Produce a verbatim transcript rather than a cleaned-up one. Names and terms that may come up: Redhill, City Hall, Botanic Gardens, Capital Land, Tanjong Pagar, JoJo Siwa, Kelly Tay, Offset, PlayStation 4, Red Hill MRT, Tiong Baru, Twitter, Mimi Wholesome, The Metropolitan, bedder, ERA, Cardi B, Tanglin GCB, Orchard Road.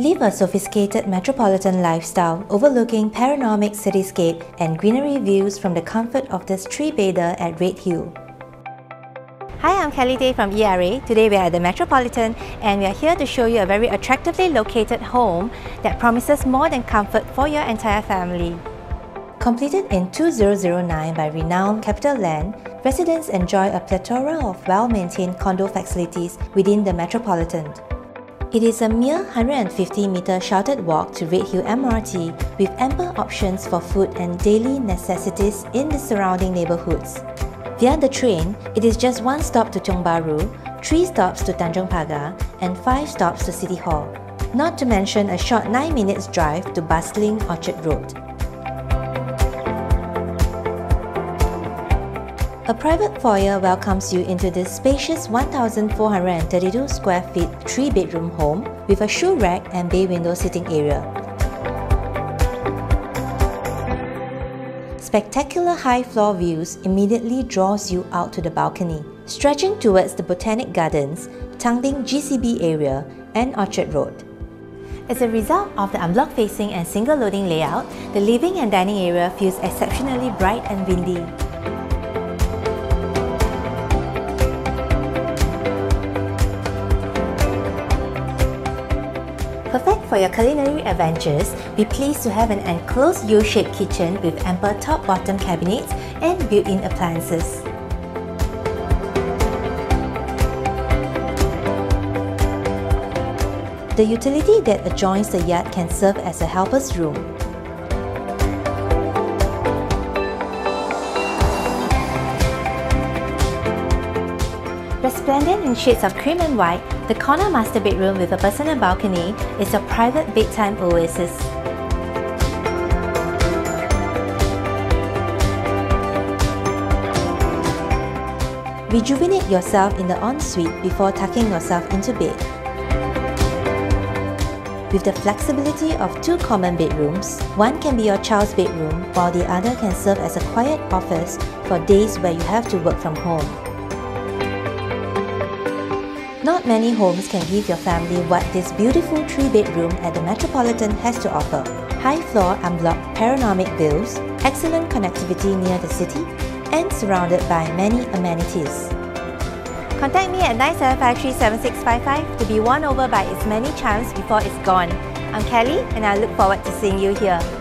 Live a sophisticated metropolitan lifestyle overlooking panoramic cityscape and greenery views from the comfort of this three-bedder at Red Hill. Hi, I'm Kelly Tay from E R A. Today we are at the Metropolitan and we are here to show you a very attractively located home that promises more than comfort for your entire family. Completed in two thousand nine by renowned Capital Land, residents enjoy a plethora of well-maintained condo facilities within the Metropolitan. It is a mere one hundred fifty meter sheltered walk to Red Hill M R T with ample options for food and daily necessities in the surrounding neighbourhoods. Via the train, it is just one stop to Tiong Baru, three stops to Tanjong Pagar and five stops to City Hall, not to mention a short nine minutes drive to bustling Orchard Road. A private foyer welcomes you into this spacious one thousand four hundred thirty-two square feet three-bedroom home with a shoe rack and bay window sitting area. Spectacular high-floor views immediately draws you out to the balcony, stretching towards the Botanic Gardens, Tanglin G C B area and Orchard Road. As a result of the unblocked facing and single-loading layout, the living and dining area feels exceptionally bright and windy. Perfect for your culinary adventures, be pleased to have an enclosed U-shaped kitchen with ample top-bottom cabinets and built-in appliances. The utility that adjoins the yard can serve as a helper's room. Resplendent in shades of cream and white, the corner master bedroom with a personal balcony is your private bedtime oasis. Rejuvenate yourself in the ensuite before tucking yourself into bed. With the flexibility of two common bedrooms, one can be your child's bedroom while the other can serve as a quiet office for days where you have to work from home. Not many homes can give your family what this beautiful three-bedroom at the Metropolitan has to offer. High-floor unblocked panoramic views, excellent connectivity near the city, and surrounded by many amenities. Contact me at nine seven five three seven six five five to be won over by its many charms before it's gone. I'm Kelly and I look forward to seeing you here.